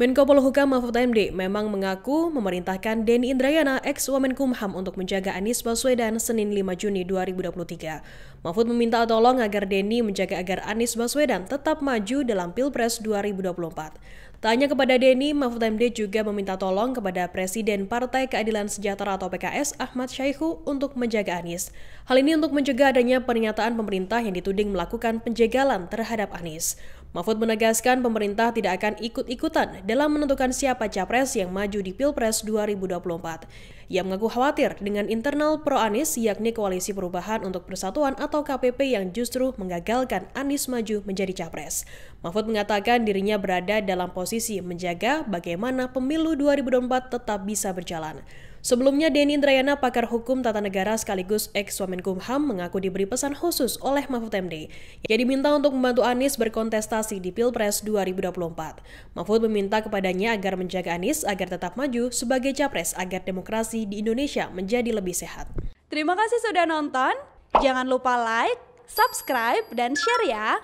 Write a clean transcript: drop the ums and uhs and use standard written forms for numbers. Menko Polhukam Mahfud MD memang mengaku memerintahkan Denny Indrayana, ex-Wamenkumham, untuk menjaga Anies Baswedan Senin 5 Juni 2023. Mahfud meminta tolong agar Denny menjaga agar Anies Baswedan tetap maju dalam Pilpres 2024. Tak hanya kepada Denny, Mahfud MD juga meminta tolong kepada Presiden Partai Keadilan Sejahtera atau PKS Ahmad Syaikhu untuk menjaga Anies. Hal ini untuk mencegah adanya pernyataan pemerintah yang dituding melakukan penjagalan terhadap Anies. Mahfud menegaskan pemerintah tidak akan ikut-ikutan dalam menentukan siapa capres yang maju di Pilpres 2024. Ia mengaku khawatir dengan internal pro Anies, yakni Koalisi Perubahan untuk Persatuan atau KPP yang justru menggagalkan Anies maju menjadi capres. Mahfud mengatakan dirinya berada dalam posisi menjaga bagaimana pemilu 2024 tetap bisa berjalan. Sebelumnya, Denny Indrayana, pakar hukum tata negara sekaligus ex-Wamenkumham, mengaku diberi pesan khusus oleh Mahfud MD. Ia diminta untuk membantu Anies berkontestasi di Pilpres 2024. Mahfud meminta kepadanya agar menjaga Anies agar tetap maju sebagai capres agar demokrasi di Indonesia menjadi lebih sehat. Terima kasih sudah nonton. Jangan lupa like, subscribe, dan share ya!